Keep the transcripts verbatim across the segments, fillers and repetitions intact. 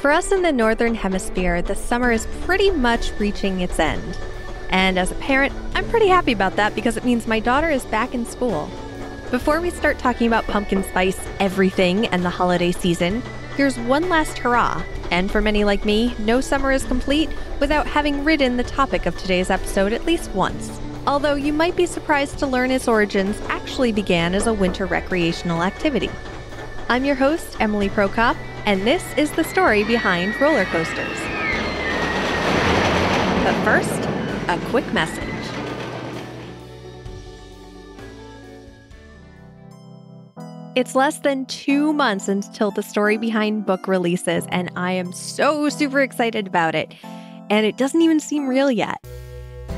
For us in the Northern Hemisphere, the summer is pretty much reaching its end. And as a parent, I'm pretty happy about that because it means my daughter is back in school. Before we start talking about pumpkin spice, everything, and the holiday season, here's one last hurrah. And for many like me, no summer is complete without having ridden the topic of today's episode at least once. Although you might be surprised to learn its origins actually began as a winter recreational activity. I'm your host, Emily Prokop, and this is the story behind roller coasters. But first, a quick message. It's less than two months until The Story Behind book releases, and I am so super excited about it. And it doesn't even seem real yet.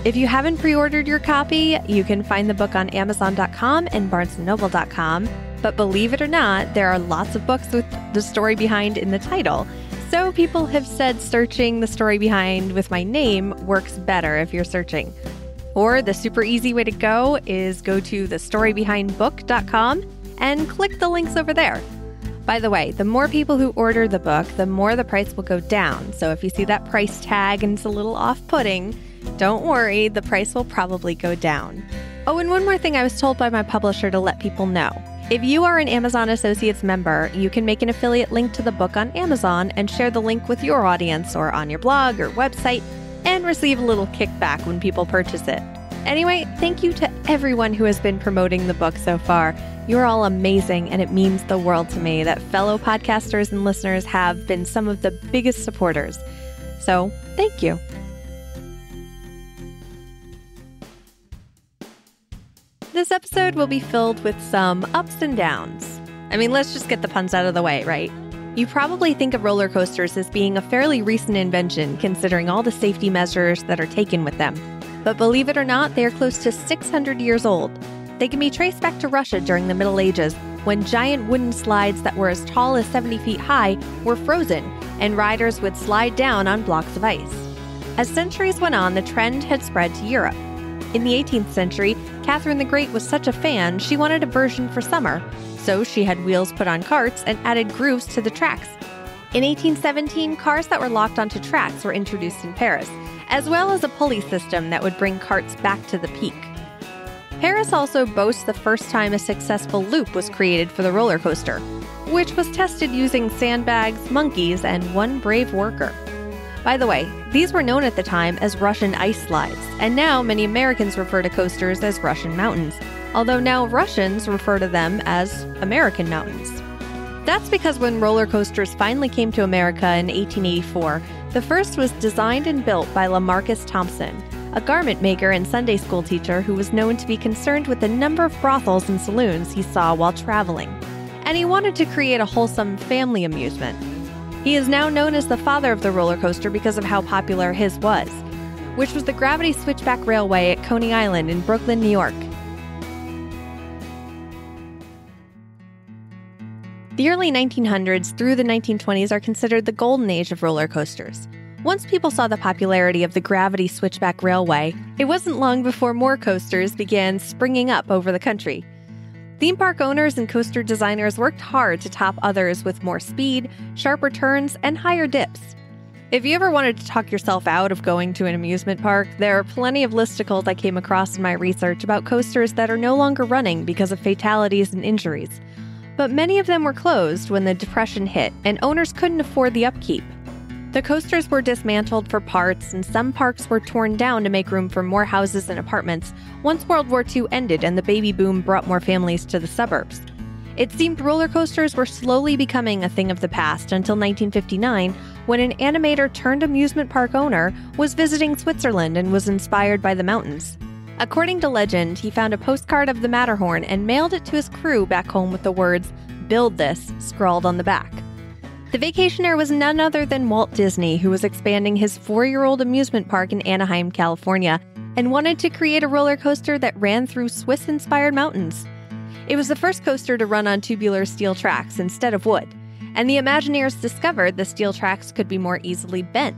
If you haven't pre-ordered your copy, you can find the book on Amazon dot com and Barnes and Noble dot com. But believe it or not, there are lots of books with The Story Behind in the title. So people have said searching The Story Behind with my name works better if you're searching. Or the super easy way to go is go to The Story Behind Book dot com and click the links over there. By the way, the more people who order the book, the more the price will go down. So if you see that price tag and it's a little off-putting, don't worry, the price will probably go down. Oh, and one more thing I was told by my publisher to let people know. If you are an Amazon Associates member, you can make an affiliate link to the book on Amazon and share the link with your audience or on your blog or website and receive a little kickback when people purchase it. Anyway, thank you to everyone who has been promoting the book so far. You're all amazing, and it means the world to me that fellow podcasters and listeners have been some of the biggest supporters. So, thank you. This episode will be filled with some ups and downs. I mean, let's just get the puns out of the way, right? You probably think of roller coasters as being a fairly recent invention, considering all the safety measures that are taken with them. But believe it or not, they are close to six hundred years old. They can be traced back to Russia during the Middle Ages, when giant wooden slides that were as tall as seventy feet high were frozen, and riders would slide down on blocks of ice. As centuries went on, the trend had spread to Europe. In the eighteenth century, Catherine the Great was such a fan, she wanted a version for summer, so she had wheels put on carts and added grooves to the tracks. In eighteen seventeen, cars that were locked onto tracks were introduced in Paris, as well as a pulley system that would bring carts back to the peak. Paris also boasts the first time a successful loop was created for the roller coaster, which was tested using sandbags, monkeys, and one brave worker. By the way, these were known at the time as Russian ice slides, and now many Americans refer to coasters as Russian mountains, although now Russians refer to them as American mountains. That's because when roller coasters finally came to America in eighteen eighty-four, the first was designed and built by LaMarcus Thompson, a garment maker and Sunday school teacher who was known to be concerned with the number of brothels and saloons he saw while traveling. And he wanted to create a wholesome family amusement. He is now known as the father of the roller coaster because of how popular his was, which was the Gravity Switchback Railway at Coney Island in Brooklyn, New York. The early nineteen hundreds through the nineteen twenties are considered the golden age of roller coasters. Once people saw the popularity of the Gravity Switchback Railway, it wasn't long before more coasters began springing up over the country. Theme park owners and coaster designers worked hard to top others with more speed, sharper turns, and higher dips. If you ever wanted to talk yourself out of going to an amusement park, there are plenty of listicles I came across in my research about coasters that are no longer running because of fatalities and injuries. But many of them were closed when the Depression hit, and owners couldn't afford the upkeep. The coasters were dismantled for parts, and some parks were torn down to make room for more houses and apartments once World War Two ended and the baby boom brought more families to the suburbs. It seemed roller coasters were slowly becoming a thing of the past until nineteen fifty-nine, when an animator turned amusement park owner was visiting Switzerland and was inspired by the mountains. According to legend, he found a postcard of the Matterhorn and mailed it to his crew back home with the words, "Build this," scrawled on the back. The vacationer was none other than Walt Disney, who was expanding his four-year-old amusement park in Anaheim, California, and wanted to create a roller coaster that ran through Swiss-inspired mountains. It was the first coaster to run on tubular steel tracks instead of wood, and the Imagineers discovered the steel tracks could be more easily bent,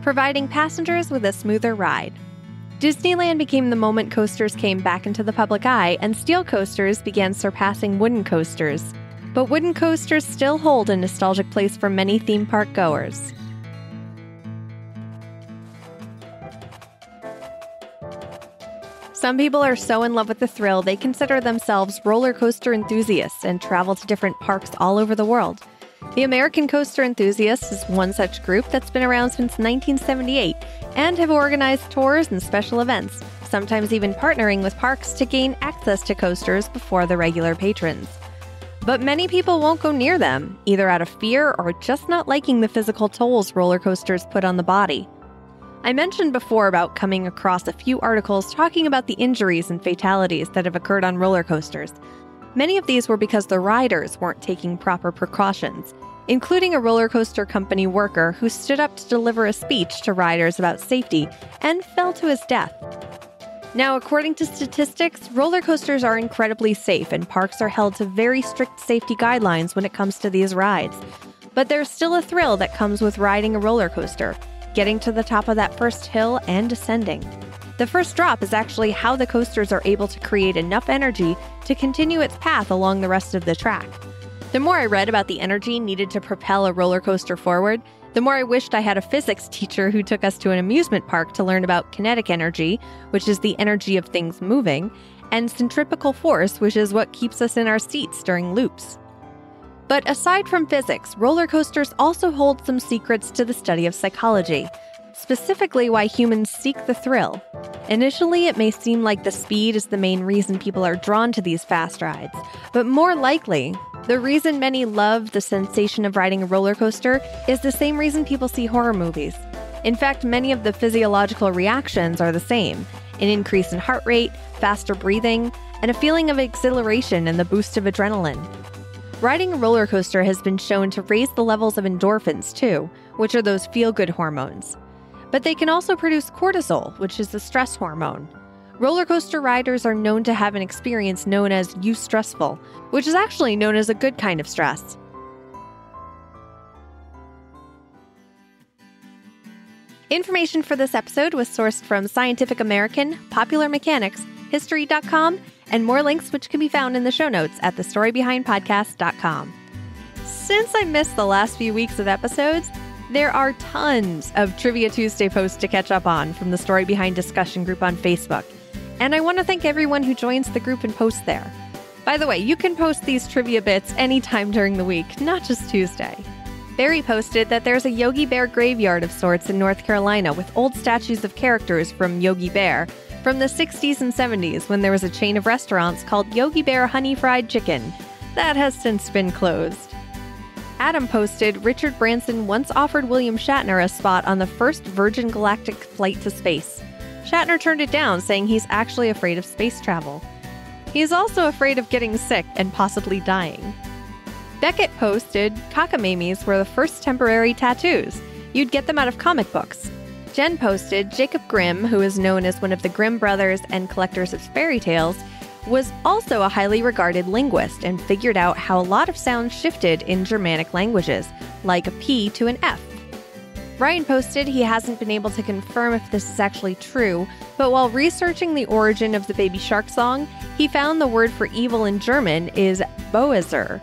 providing passengers with a smoother ride. Disneyland became the moment coasters came back into the public eye, and steel coasters began surpassing wooden coasters. But wooden coasters still hold a nostalgic place for many theme park goers. Some people are so in love with the thrill, they consider themselves roller coaster enthusiasts and travel to different parks all over the world. The American Coaster Enthusiasts is one such group that's been around since nineteen seventy-eight and have organized tours and special events, sometimes even partnering with parks to gain access to coasters before the regular patrons. But many people won't go near them, either out of fear or just not liking the physical tolls roller coasters put on the body. I mentioned before about coming across a few articles talking about the injuries and fatalities that have occurred on roller coasters. Many of these were because the riders weren't taking proper precautions, including a roller coaster company worker who stood up to deliver a speech to riders about safety and fell to his death. Now, according to statistics, roller coasters are incredibly safe and parks are held to very strict safety guidelines when it comes to these rides. But there's still a thrill that comes with riding a roller coaster, getting to the top of that first hill and descending. The first drop is actually how the coasters are able to create enough energy to continue its path along the rest of the track. The more I read about the energy needed to propel a roller coaster forward, the more I wished I had a physics teacher who took us to an amusement park to learn about kinetic energy, which is the energy of things moving, and centripetal force, which is what keeps us in our seats during loops. But aside from physics, roller coasters also hold some secrets to the study of psychology, specifically why humans seek the thrill. Initially, it may seem like the speed is the main reason people are drawn to these fast rides, but more likely, the reason many love the sensation of riding a roller coaster is the same reason people see horror movies. In fact, many of the physiological reactions are the same: an increase in heart rate, faster breathing, and a feeling of exhilaration and the boost of adrenaline. Riding a roller coaster has been shown to raise the levels of endorphins too, which are those feel-good hormones. But they can also produce cortisol, which is the stress hormone. Roller coaster riders are known to have an experience known as eustressful, which is actually known as a good kind of stress. Information for this episode was sourced from Scientific American, Popular Mechanics, History dot com, and more links which can be found in the show notes at the story behind podcast dot com. Since I missed the last few weeks of episodes, there are tons of Trivia Tuesday posts to catch up on from the Story Behind discussion group on Facebook, and I want to thank everyone who joins the group and posts there. By the way, you can post these trivia bits anytime during the week, not just Tuesday. Barry posted that there's a Yogi Bear graveyard of sorts in North Carolina with old statues of characters from Yogi Bear, from the sixties and seventies when there was a chain of restaurants called Yogi Bear Honey Fried Chicken. That has since been closed. Adam posted, Richard Branson once offered William Shatner a spot on the first Virgin Galactic flight to space. Shatner turned it down, saying he's actually afraid of space travel. He's also afraid of getting sick and possibly dying. Beckett posted, cockamamie's were the first temporary tattoos. You'd get them out of comic books. Jen posted, Jacob Grimm, who is known as one of the Grimm brothers and collectors of fairy tales, was also a highly regarded linguist and figured out how a lot of sounds shifted in Germanic languages, like a P to an F. Ryan posted he hasn't been able to confirm if this is actually true, but while researching the origin of the Baby Shark song, he found the word for evil in German is Bowser,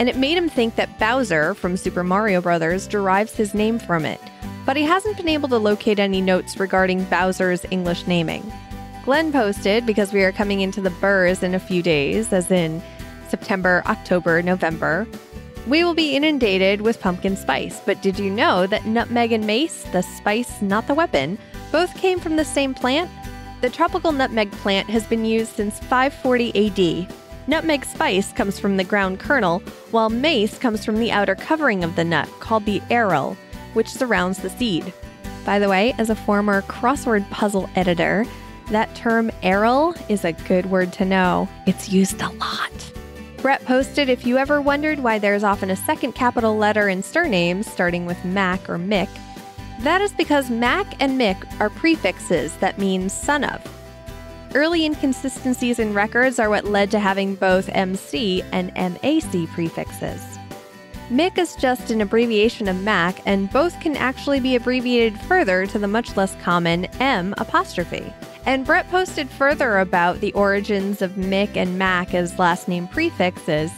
and it made him think that Bowser from Super Mario Bros. Derives his name from it. But he hasn't been able to locate any notes regarding Bowser's English naming. Glenn posted, because we are coming into the burrs in a few days, as in September, October, November, we will be inundated with pumpkin spice, but did you know that nutmeg and mace, the spice not the weapon, both came from the same plant? The tropical nutmeg plant has been used since five forty A D. Nutmeg spice comes from the ground kernel, while mace comes from the outer covering of the nut, called the aril, which surrounds the seed. By the way, as a former crossword puzzle editor, that term aril is a good word to know. It's used a lot. Brett posted, if you ever wondered why there's often a second capital letter in surnames starting with Mac or Mick, that is because Mac and Mick are prefixes that mean son of. Early inconsistencies in records are what led to having both M C and M A C prefixes. Mick is just an abbreviation of Mac, and both can actually be abbreviated further to the much less common M apostrophe. And Brett posted further about the origins of Mick and Mac as last name prefixes,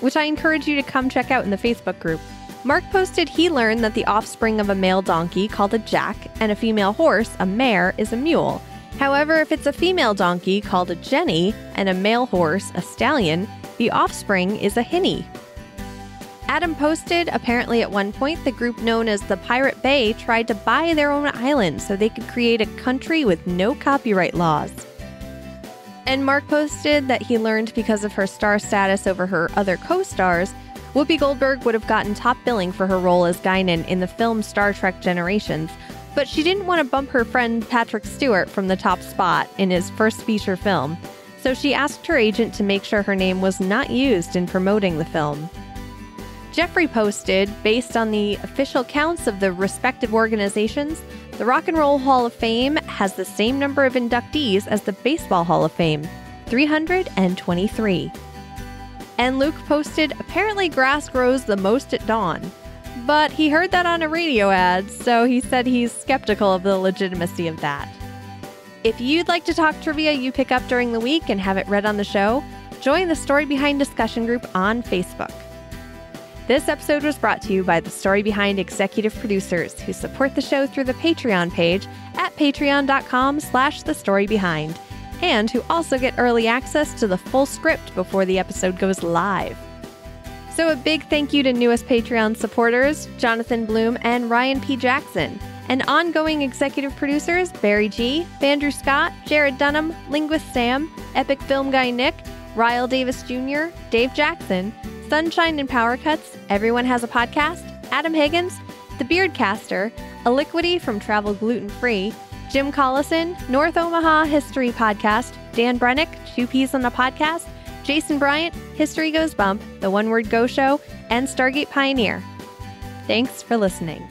which I encourage you to come check out in the Facebook group. Mark posted he learned that the offspring of a male donkey called a jack and a female horse, a mare, is a mule. However, if it's a female donkey called a jenny and a male horse, a stallion, the offspring is a hinny. Adam posted, apparently at one point, the group known as the Pirate Bay tried to buy their own island so they could create a country with no copyright laws. And Mark posted that he learned because of her star status over her other co-stars, Whoopi Goldberg would have gotten top billing for her role as Guinan in the film Star Trek Generations, but she didn't want to bump her friend Patrick Stewart from the top spot in his first feature film, so she asked her agent to make sure her name was not used in promoting the film. Jeffrey posted, based on the official counts of the respective organizations, the Rock and Roll Hall of Fame has the same number of inductees as the Baseball Hall of Fame, three hundred twenty-three. And Luke posted, apparently grass grows the most at dawn, but he heard that on a radio ad, so he said he's skeptical of the legitimacy of that. If you'd like to talk trivia you pick up during the week and have it read on the show, join the Story Behind discussion group on Facebook. This episode was brought to you by The Story Behind executive producers who support the show through the Patreon page at patreon.com slash thestorybehind and who also get early access to the full script before the episode goes live. So a big thank you to newest Patreon supporters, Jonathan Bloom and Ryan P. Jackson, and ongoing executive producers Barry G., Andrew Scott, Jared Dunham, Linguist Sam, Epic Film Guy Nick, Ryle Davis Junior, Dave Jackson, Sunshine and Power Cuts, Everyone Has a Podcast, Adam Higgins, The Beardcaster, Aliquity from Travel Gluten Free, Jim Collison, North Omaha History Podcast, Dan Brennick, Two Peas on the Podcast, Jason Bryant, History Goes Bump, The One Word Go Show, and Stargate Pioneer. Thanks for listening.